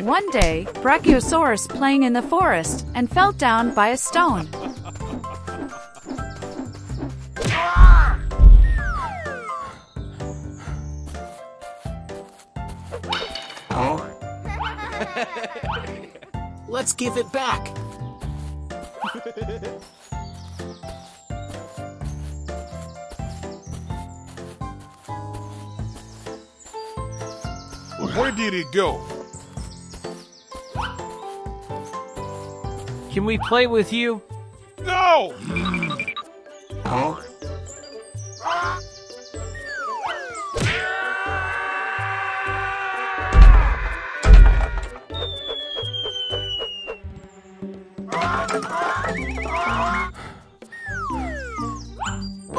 One day, Brachiosaurus playing in the forest and fell down by a stone. Let's give it back. Where did it go? Can we play with you? No! Huh?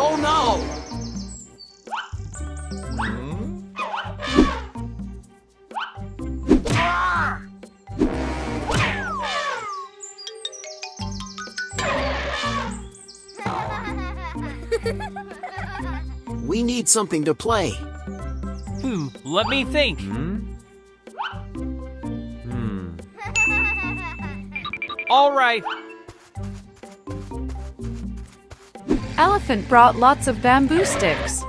Oh no! We need something to play. Let me think. All right. Elephant brought lots of bamboo sticks.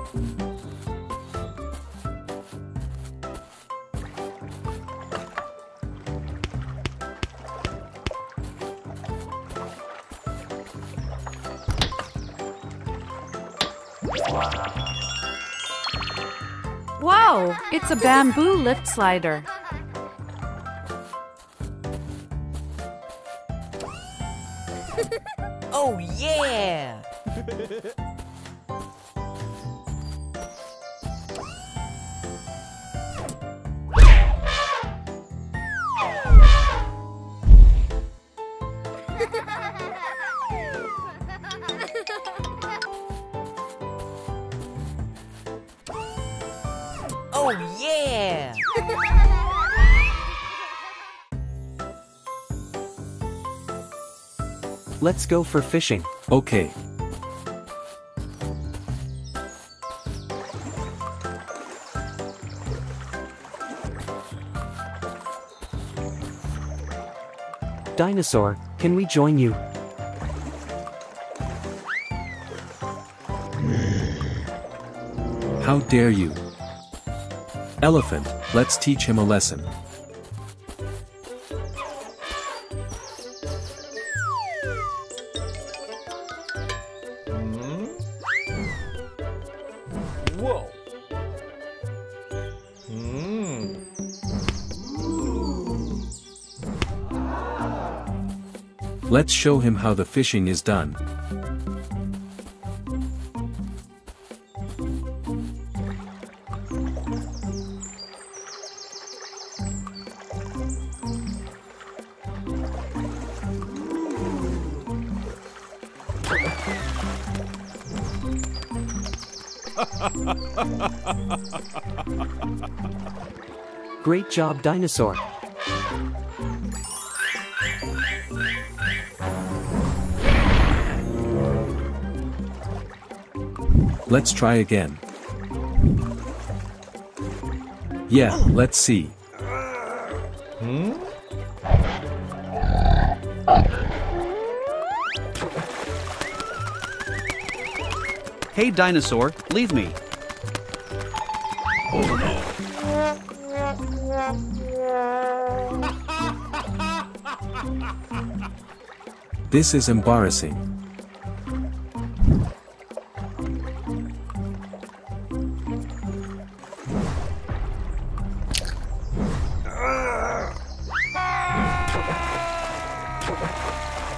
Wow, it's a bamboo lift slider. Oh yeah! Oh yeah! Let's go for fishing. Okay. Dinosaur, can we join you? How dare you? Elephant, let's teach him a lesson. Let's show him how the fishing is done. Great job, dinosaur. Let's try again. Yeah, let's see. Hey dinosaur, leave me. Oh no. This is embarrassing.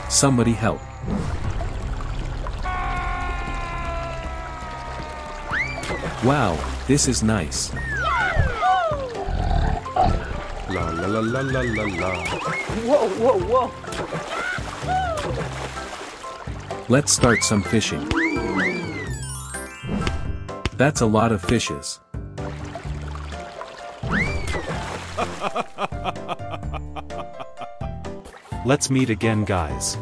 Somebody help. Wow, this is nice. La la la la la la la. Whoa, whoa, whoa. Let's start some fishing. That's a lot of fishes. Let's meet again, guys.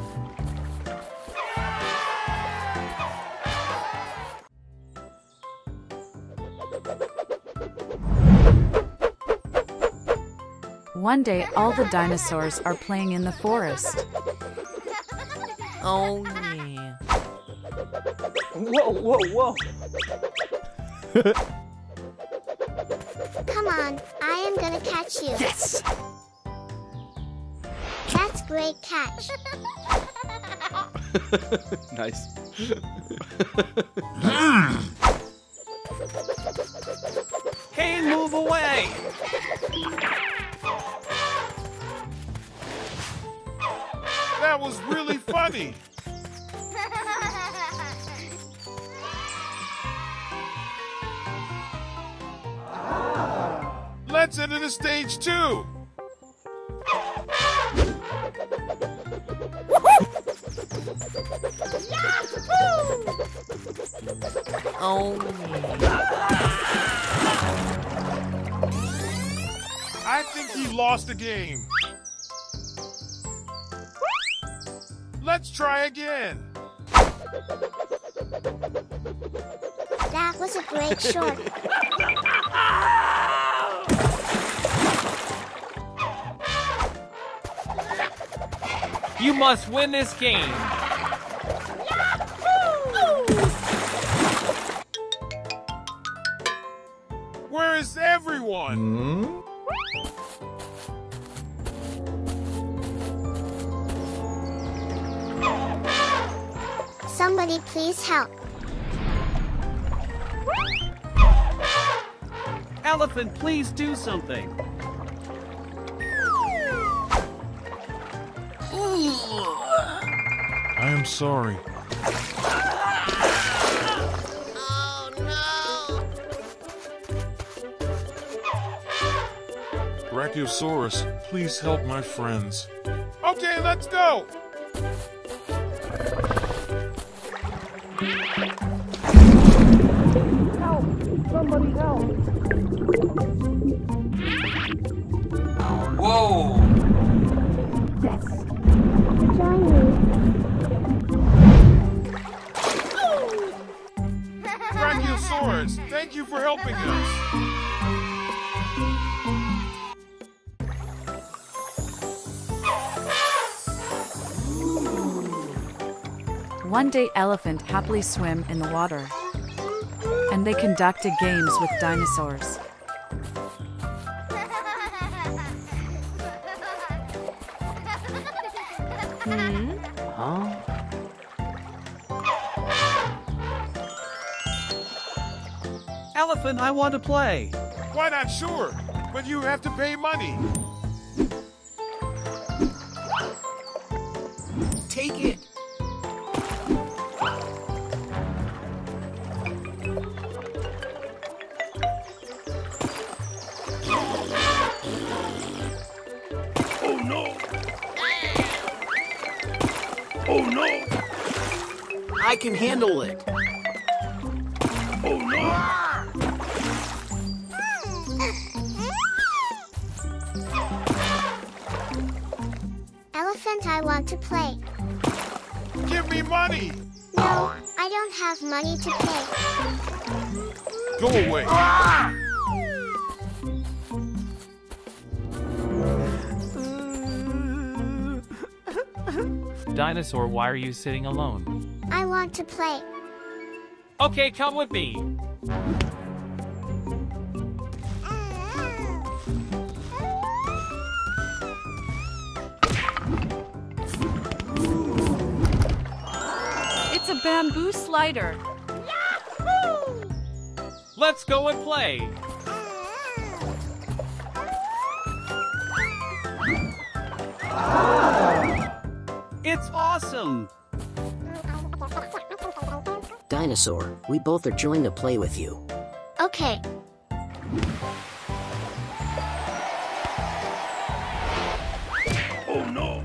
One day, all the dinosaurs are playing in the forest. Oh, yeah. Whoa, whoa, whoa. Come on, I am gonna catch you. Yes! That's great catch. Nice. Hey, move away! That was really funny! Let's enter the stage 2! Oh. I think he lost the game. Let's try again. That was a great short. You must win this game. Where is everyone? Somebody please help. Elephant, please do something. I am sorry. Brachiosaurus, please help my friends. Okay, let's go! Help! Somebody help! Whoa! Yes! Brachiosaurus, thank you for helping us! One day, elephant happily swim in the water, and they conducted games with dinosaurs. Elephant, I want to play. Why not? Sure, but you have to pay money. Take it. I can handle it. Oh no! Elephant, I want to play. Give me money! No, I don't have money to pay. Go away! Ah! Dinosaur, why are you sitting alone? I want to play. Okay, come with me. It's a bamboo slider. Yahoo! Let's go and play. It's awesome. Dinosaur, we both are joined to play with you. Okay. Oh no!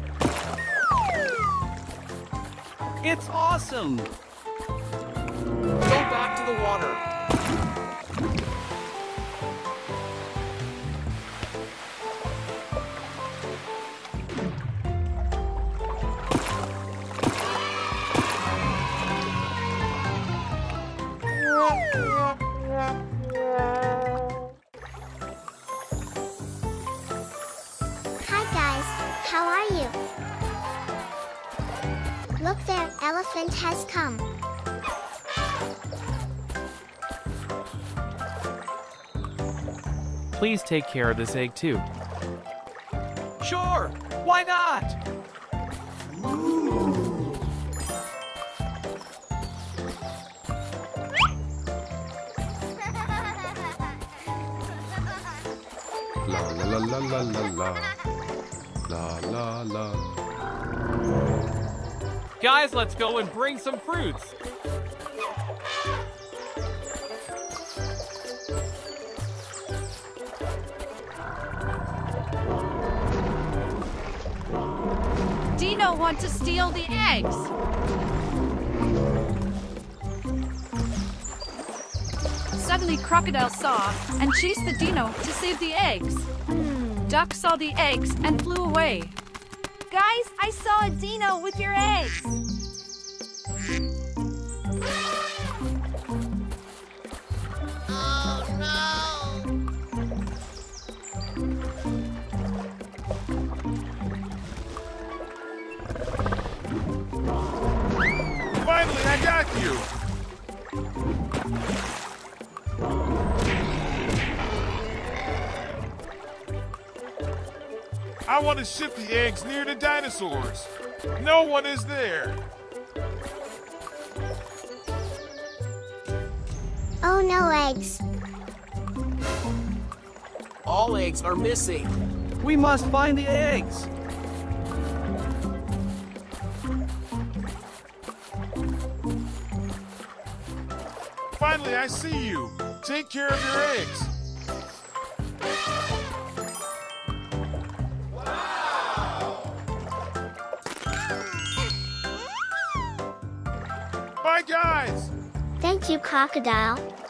It's awesome! Go back to the water. elephant has come. Please take care of this egg too. Sure, why not? Ooh. La la la la la la. La la la. Guys, let's go and bring some fruits. Dino wants to steal the eggs. Suddenly, Crocodile saw and chased the Dino to save the eggs. Duck saw the eggs and flew away. Guys, I saw a Dino with your eggs. Oh no! Finally, I got you. I want to ship the eggs near the dinosaurs. No one is there. Oh, no eggs. All eggs are missing. We must find the eggs. Finally, I see you. Take care of your eggs. Thank you, Crocodile.